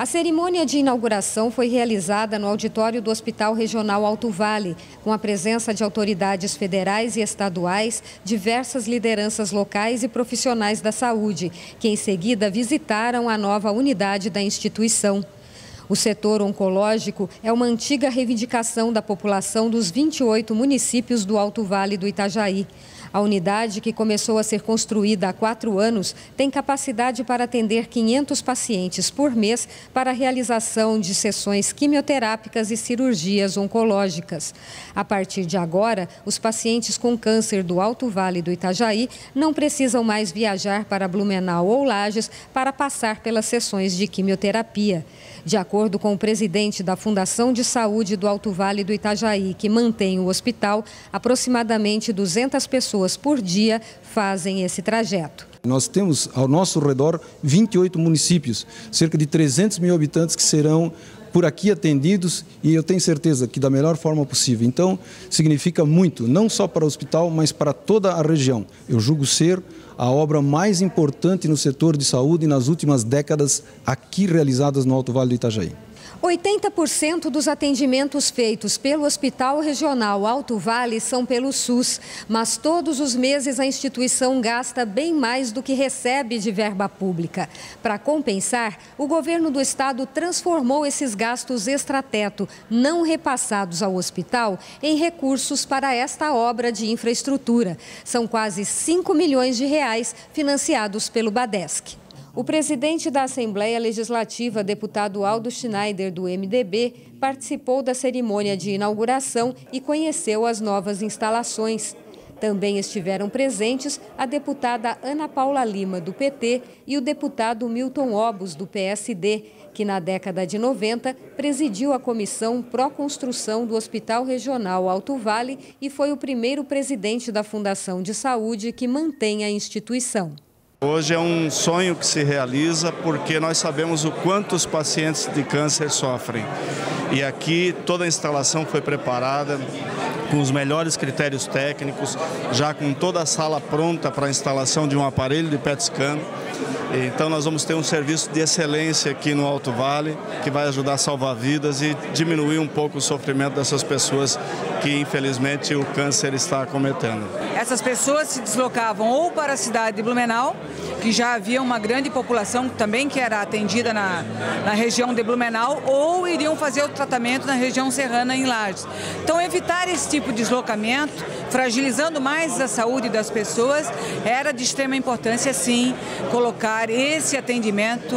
A cerimônia de inauguração foi realizada no auditório do Hospital Regional Alto Vale, com a presença de autoridades federais e estaduais, diversas lideranças locais e profissionais da saúde, que em seguida visitaram a nova unidade da instituição. O setor oncológico é uma antiga reivindicação da população dos 28 municípios do Alto Vale do Itajaí. A unidade, que começou a ser construída há 4 anos, tem capacidade para atender 500 pacientes por mês para a realização de sessões quimioterápicas e cirurgias oncológicas. A partir de agora, os pacientes com câncer do Alto Vale do Itajaí não precisam mais viajar para Blumenau ou Lages para passar pelas sessões de quimioterapia. De acordo com o presidente da Fundação de Saúde do Alto Vale do Itajaí, que mantém o hospital, aproximadamente 200 pessoas por dia fazem esse trajeto. Nós temos ao nosso redor 28 municípios, cerca de 300 mil habitantes que serão por aqui atendidos, e eu tenho certeza que da melhor forma possível. Então, significa muito, não só para o hospital, mas para toda a região. Eu julgo ser a obra mais importante no setor de saúde nas últimas décadas aqui realizadas no Alto Vale do Itajaí. 80% dos atendimentos feitos pelo Hospital Regional Alto Vale são pelo SUS, mas todos os meses a instituição gasta bem mais do que recebe de verba pública. Para compensar, o governo do estado transformou esses gastos extrateto, não repassados ao hospital, em recursos para esta obra de infraestrutura. São quase 5 milhões de reais financiados pelo Badesc. O presidente da Assembleia Legislativa, deputado Aldo Schneider, do MDB, participou da cerimônia de inauguração e conheceu as novas instalações. Também estiveram presentes a deputada Ana Paula Lima, do PT, e o deputado Milton Obus, do PSD, que na década de 90 presidiu a Comissão Pró-Construção do Hospital Regional Alto Vale e foi o primeiro presidente da Fundação de Saúde que mantém a instituição. Hoje é um sonho que se realiza, porque nós sabemos o quanto os pacientes de câncer sofrem. E aqui toda a instalação foi preparada com os melhores critérios técnicos, já com toda a sala pronta para a instalação de um aparelho de PET-Scan. Então nós vamos ter um serviço de excelência aqui no Alto Vale, que vai ajudar a salvar vidas e diminuir um pouco o sofrimento dessas pessoas que infelizmente o câncer está acometendo. Essas pessoas se deslocavam ou para a cidade de Blumenau, que já havia uma grande população também que era atendida na região de Blumenau, ou iriam fazer o tratamento na região serrana em Lages. Então evitar esse tipo de deslocamento, fragilizando mais a saúde das pessoas, era de extrema importância sim colocar esse atendimento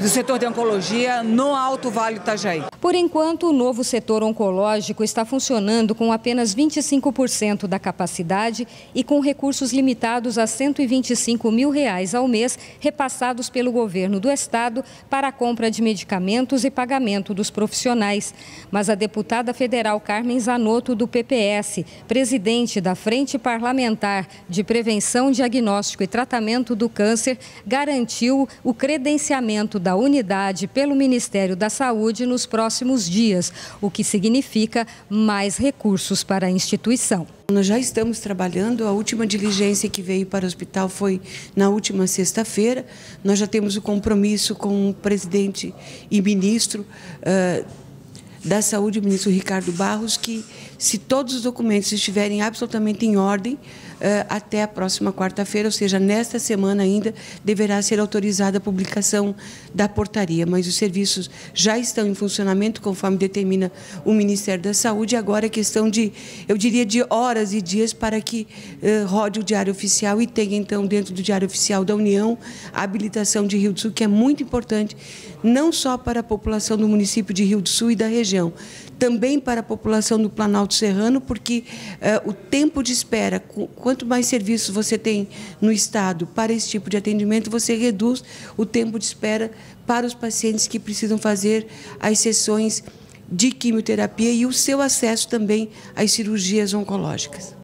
do setor de oncologia no Alto Vale do Itajaí. Por enquanto, o novo setor oncológico está funcionando com apenas 25% da capacidade e com recursos limitados a R$ 125 mil ao mês, repassados pelo governo do estado para a compra de medicamentos e pagamento dos profissionais. Mas a deputada federal Carmen Zanotto, do PPS, presidente da Frente Parlamentar de Prevenção, Diagnóstico e Tratamento do Câncer, garantiu o credenciamento da unidade pelo Ministério da Saúde nos próximos dias, o que significa mais recursos para a instituição. Nós já estamos trabalhando, a última diligência que veio para o hospital foi na última sexta-feira. Nós já temos o compromisso com o presidente e ministro da Saúde, o ministro Ricardo Barros, que se todos os documentos estiverem absolutamente em ordem, até a próxima quarta-feira, ou seja, nesta semana ainda, deverá ser autorizada a publicação da portaria. Mas os serviços já estão em funcionamento, conforme determina o Ministério da Saúde. Agora é questão de, eu diria, de horas e dias para que rode o Diário Oficial e tenha, então, dentro do Diário Oficial da União, a habilitação de Rio do Sul, que é muito importante, não só para a população do município de Rio do Sul e da região, também para a população do Planalto Serrano, porque o tempo de espera, quanto mais serviços você tem no estado para esse tipo de atendimento, você reduz o tempo de espera para os pacientes que precisam fazer as sessões de quimioterapia e o seu acesso também às cirurgias oncológicas.